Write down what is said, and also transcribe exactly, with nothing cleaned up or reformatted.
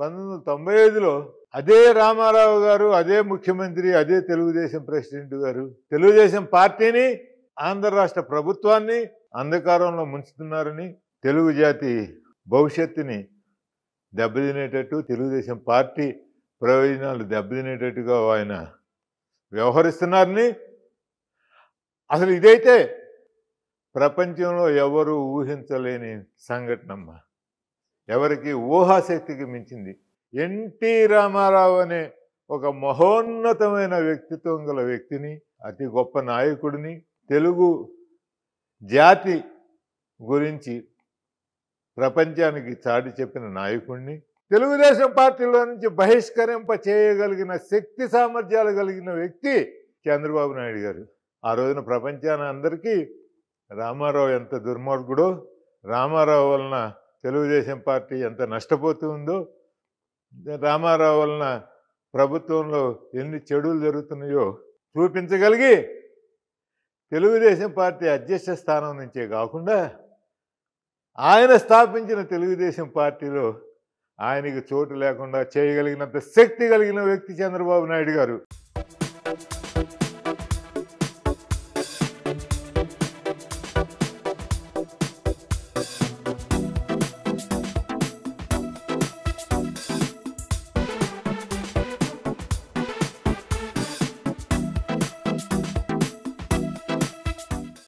పంతొమ్మిది వందల తొంభై ఐదులో అదే రామారావు గారు, అదే ముఖ్యమంత్రి, అదే తెలుగుదేశం ప్రెసిడెంట్ గారు తెలుగుదేశం పార్టీని, ఆంధ్ర రాష్ట్ర ప్రభుత్వాన్ని అంధకారంలో ముంచుతున్నారని, తెలుగు జాతి భవిష్యత్తుని దెబ్బతినేటట్టు, తెలుగుదేశం పార్టీ ప్రయోజనాలు దెబ్బతినేటట్టుగా ఆయన వ్యవహరిస్తున్నారని. అసలు ఇదైతే ప్రపంచంలో ఎవరు ఊహించలేని సంఘటనమ్మ, ఎవరికి ఊహాశక్తికి మించింది. ఎన్టీ రామారావు అనే ఒక మహోన్నతమైన వ్యక్తిత్వం గల వ్యక్తిని, అతి గొప్ప నాయకుడిని, తెలుగు జాతి గురించి ప్రపంచానికి చాటి చెప్పిన నాయకుడిని తెలుగుదేశం పార్టీలో నుంచి బహిష్కరింప చేయగలిగిన శక్తి సామర్థ్యాలు కలిగిన వ్యక్తి చంద్రబాబు నాయుడు గారు. ఆ రోజున ప్రపంచాన్ని అందరికీ రామారావు ఎంత దుర్మార్గుడో, రామారావు వలన తెలుగుదేశం పార్టీ ఎంత నష్టపోతుందో, రామారావు వలన ప్రభుత్వంలో ఎన్ని చెడులు జరుగుతున్నాయో చూపించగలిగి తెలుగుదేశం పార్టీ అధ్యక్ష స్థానం నుంచే కాకుండా ఆయన స్థాపించిన తెలుగుదేశం పార్టీలో ఆయనకి చోటు లేకుండా చేయగలిగినంత శక్తి కలిగిన వ్యక్తి చంద్రబాబు నాయుడు గారు.